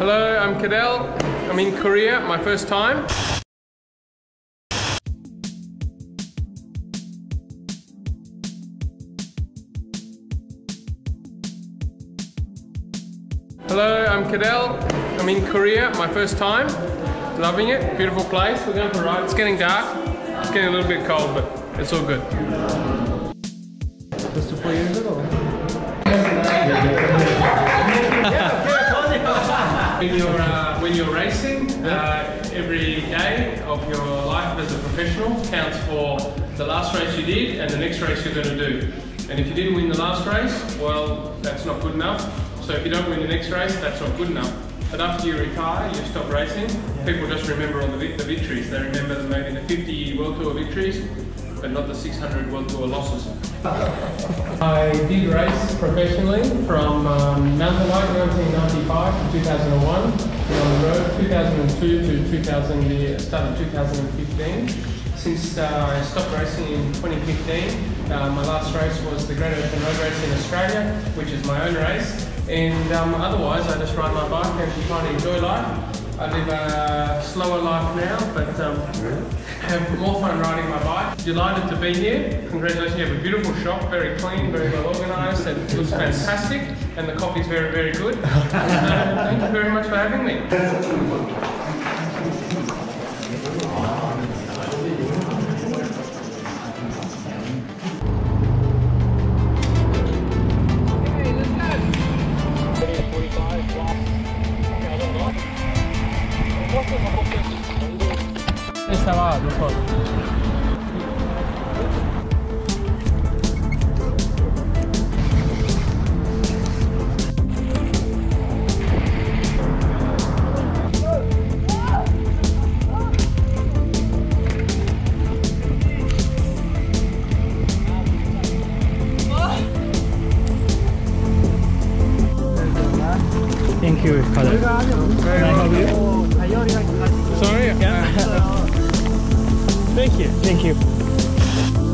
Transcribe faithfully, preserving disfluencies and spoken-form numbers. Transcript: Hello, I'm Cadel. I'm in Korea, my first time. Hello, I'm Cadel. I'm in Korea, my first time. Loving it, beautiful place. We're going for a ride. It's getting dark, it's getting a little bit cold, but it's all good. When you're, uh, when you're racing, uh, every day of your life as a professional counts for the last race you did and the next race you're going to do. And if you didn't win the last race, well, that's not good enough. So if you don't win the next race, that's not good enough. But after you retire, you stop racing, yeah. People just remember all the, the victories. They remember the, maybe the fifty World Tour victories, but not the six hundred World Tour losses. I did race professionally from um, mountain bike nineteen ninety-five to two thousand one, on the road two thousand two to two thousand, the start of two thousand fifteen. Since uh, I stopped racing in twenty fifteen, uh, my last race was the Great Ocean Road Race in Australia, which is my own race. And um, otherwise, I just ride my bike and try and enjoy life. I live a slower life now, but um, have more fun riding my bike. Delighted to be here. Congratulations, you have a beautiful shop, very clean, very well organised, and it looks fantastic. And the coffee's very, very good. So, thank you very much for having me. Esta va mejor. Thank you, Cadel. Can I help you? Sorry? Yeah. Thank you. Thank you.